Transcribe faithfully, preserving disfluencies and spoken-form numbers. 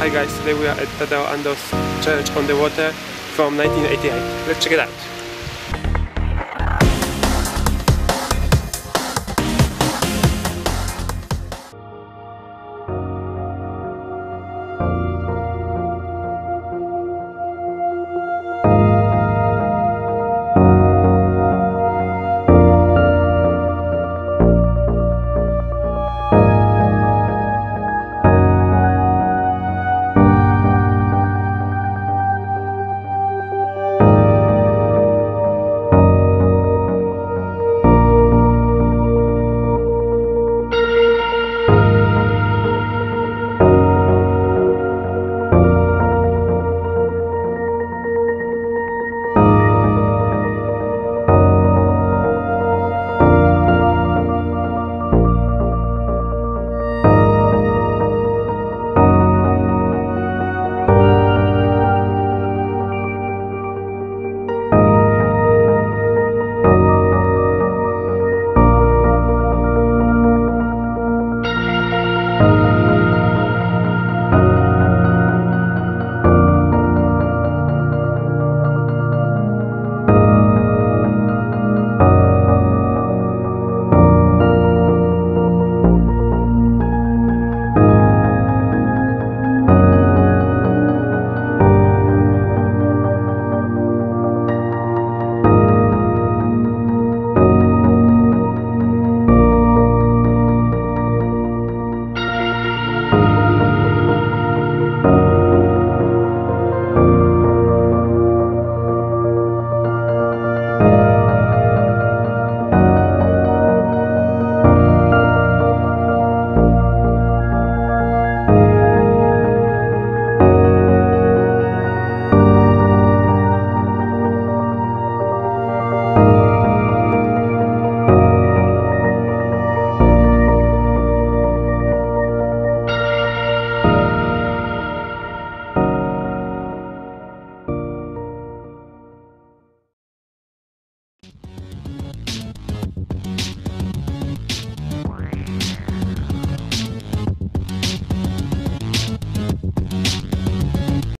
Hi guys, today we are at Tadao Ando's Church on the Water from nineteen eighty-eight. Let's check it out.